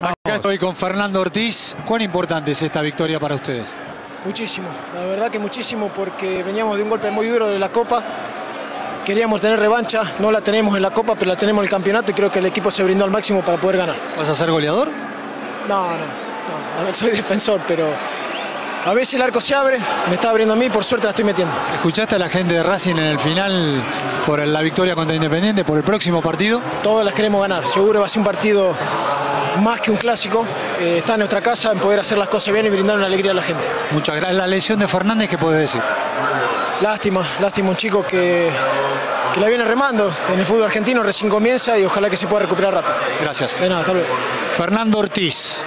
Acá estoy con Fernando Ortiz. ¿Cuán importante es esta victoria para ustedes? Muchísimo, la verdad que muchísimo, porque veníamos de un golpe muy duro de la Copa. Queríamos tener revancha, no la tenemos en la Copa, pero la tenemos en el campeonato y creo que el equipo se brindó al máximo para poder ganar. ¿Vas a ser goleador? No, soy defensor, pero a veces el arco se abre, me está abriendo a mí, por suerte la estoy metiendo. ¿Escuchaste a la gente de Racing en el final por la victoria contra Independiente, por el próximo partido? Todas las queremos ganar, seguro va a ser un partido más que un clásico. Está en nuestra casa en poder hacer las cosas bien y brindar una alegría a la gente. Muchas gracias. La lesión de Fernández, ¿qué podés decir? Lástima, un chico que la viene remando en el fútbol argentino, recién comienza y ojalá que se pueda recuperar rápido. Gracias. De nada, hasta luego. Fernando Ortiz.